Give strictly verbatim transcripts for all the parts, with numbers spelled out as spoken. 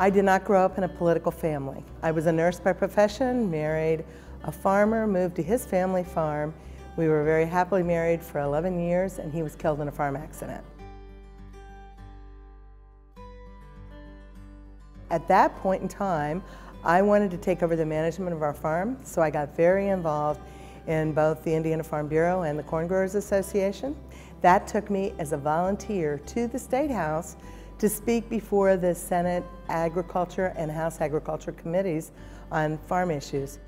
I did not grow up in a political family. I was a nurse by profession, married a farmer, moved to his family farm. We were very happily married for eleven years, and he was killed in a farm accident. At that point in time, I wanted to take over the management of our farm, so I got very involved in both the Indiana Farm Bureau and the Corn Growers Association. That took me as a volunteer to the State House to speak before the Senate Agriculture and House Agriculture Committees on farm issues.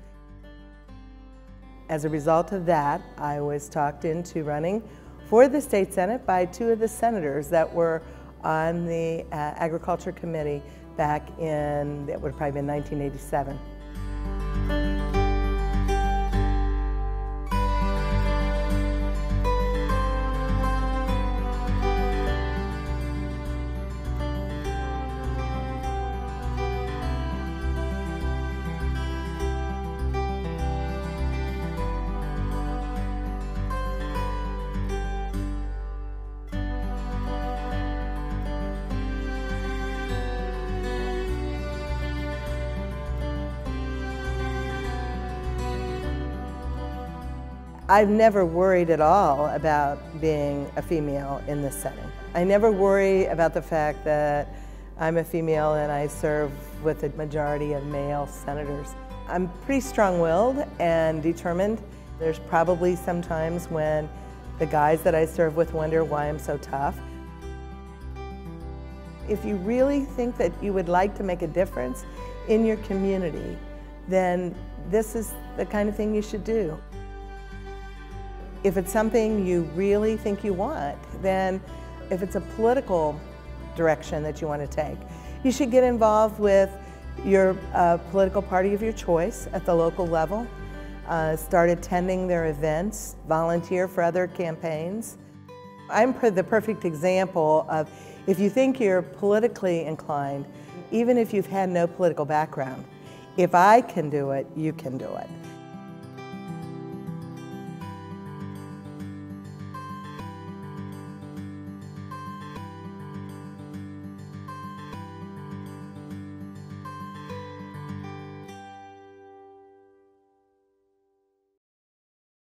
As a result of that, I was talked into running for the State Senate by two of the senators that were on the uh, Agriculture Committee back in, that would probably be nineteen eighty-seven. I've never worried at all about being a female in this setting. I never worry about the fact that I'm a female and I serve with a majority of male senators. I'm pretty strong-willed and determined. There's probably some times when the guys that I serve with wonder why I'm so tough. If you really think that you would like to make a difference in your community, then this is the kind of thing you should do. If it's something you really think you want, then if it's a political direction that you want to take, you should get involved with your uh, political party of your choice at the local level, uh, start attending their events, volunteer for other campaigns. I'm the perfect example of if you think you're politically inclined, even if you've had no political background, if I can do it, you can do it.